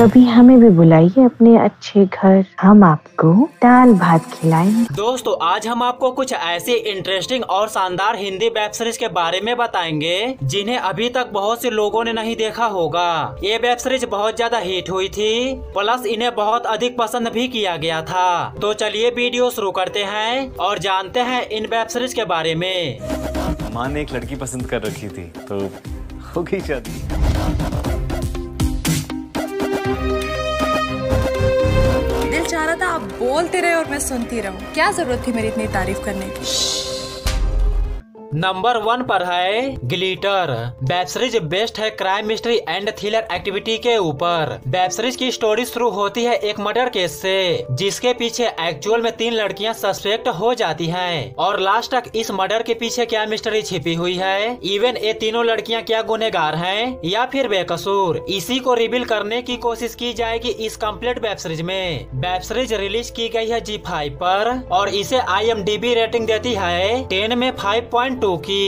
कभी हमें भी बुलाइए अपने अच्छे घर, हम आपको दाल भात खिलाएं। दोस्तों आज हम आपको कुछ ऐसे इंटरेस्टिंग और शानदार हिंदी वेब सीरीज के बारे में बताएंगे जिन्हें अभी तक बहुत से लोगों ने नहीं देखा होगा। ये वेब सीरीज बहुत ज्यादा हिट हुई थी, प्लस इन्हें बहुत अधिक पसंद भी किया गया था। तो चलिए वीडियो शुरू करते हैं और जानते हैं इन वेब सीरीज के बारे में। माँ ने एक लड़की पसंद कर रखी थी तो हो गई शादी। दिल चाह रहा था आप बोलते रहे और मैं सुनती रहूं, क्या जरूरत थी मेरी इतनी तारीफ करने की। नंबर 1 पर है ग्लिटर। वेब सीरीज बेस्ट है crime mystery and thriller activity के ऊपर। वेब सीरीज की स्टोरी शुरू होती है एक मर्डर केस से, जिसके पीछे एक्चुअल में 3 लड़कियां सस्पेक्ट हो जाती हैं और लास्ट तक इस मर्डर के पीछे क्या मिस्ट्री छिपी हुई है, इवन ये तीनों लड़कियां क्या गुनहगार हैं या फिर बेकसूर, इसी को रिवील करने की कोशिश की जाएगी इस कम्प्लीट वेब सीरीज में। वेब सीरीज रिलीज की गई है G5 पर और इसे IMDB रेटिंग देती है 10 में 5.2 की।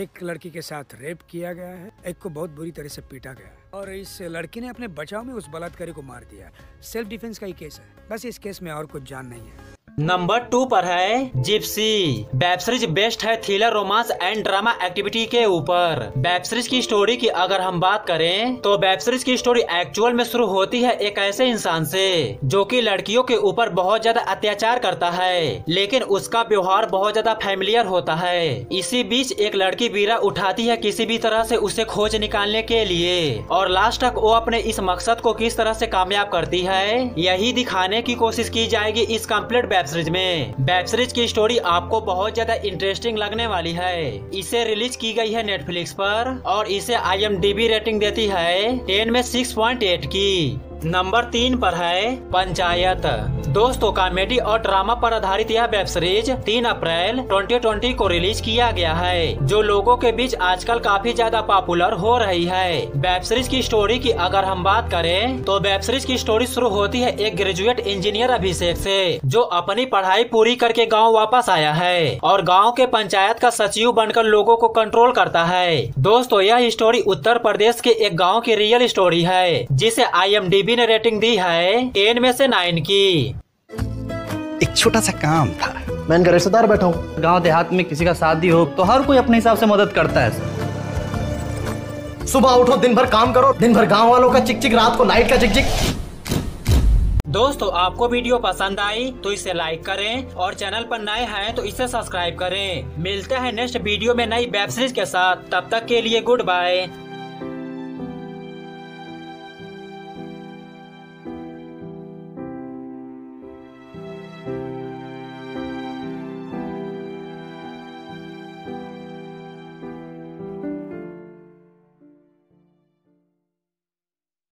एक लड़की के साथ रेप किया गया है, एक को बहुत बुरी तरह से पीटा गया है और इस लड़की ने अपने बचाव में उस बलात्कारी को मार दिया। सेल्फ डिफेंस का ही केस है, बस इस केस में और कुछ जान नहीं है। नंबर 2 पर है जिप्सी। वेब सीरीज बेस्ट है thriller romance and drama activity के ऊपर। वेब सीरीज की स्टोरी की अगर हम बात करें तो वेब सीरीज की स्टोरी एक्चुअल में शुरू होती है एक ऐसे इंसान से जो कि लड़कियों के ऊपर बहुत ज्यादा अत्याचार करता है, लेकिन उसका व्यवहार बहुत ज्यादा फैमिलियर होता है। इसी बीच एक लड़की बीड़ा उठाती है किसी भी तरह से उसे खोज निकालने के लिए और लास्ट तक वो अपने इस मकसद को किस तरह से कामयाब करती है, यही दिखाने की कोशिश की जाएगी इस कम्प्लीट वेब सीरीज में। वेब सीरीज की स्टोरी आपको बहुत ज्यादा इंटरेस्टिंग लगने वाली है। इसे रिलीज की गई है नेटफ्लिक्स पर और इसे IMDB रेटिंग देती है 10 में 6.8 की। नंबर 3 पर है पंचायत। दोस्तों कॉमेडी और ड्रामा पर आधारित यह वेब सीरीज 3 अप्रैल 2020 को रिलीज किया गया है, जो लोगों के बीच आजकल काफी ज्यादा पॉपुलर हो रही है। वेब सीरीज की स्टोरी की अगर हम बात करें तो वेब सीरीज की स्टोरी शुरू होती है एक ग्रेजुएट इंजीनियर अभिषेक से, जो अपनी पढ़ाई पूरी करके गाँव वापस आया है और गाँव के पंचायत का सचिव बनकर लोगों को कंट्रोल करता है। दोस्तों यह स्टोरी उत्तर प्रदेश के एक गाँव की रियल स्टोरी है जिसे IMDB ने रेटिंग दी है 10 में से 9 की। एक छोटा सा काम था, मैं इनका रिश्तेदार बैठा हूँ। गाँव देहात में किसी का शादी हो तो हर कोई अपने हिसाब से मदद करता है। सुबह उठो, दिन भर काम करो, दिन भर गाँव वालों का चिकचिक, रात को लाइट का चिकचिक। दोस्तों आपको वीडियो पसंद आई तो इसे लाइक करें और चैनल पर नए हैं तो इसे सब्सक्राइब करें। मिलते हैं नेक्स्ट वीडियो में नई वेब सीरीज के साथ, तब तक के लिए गुड बाय।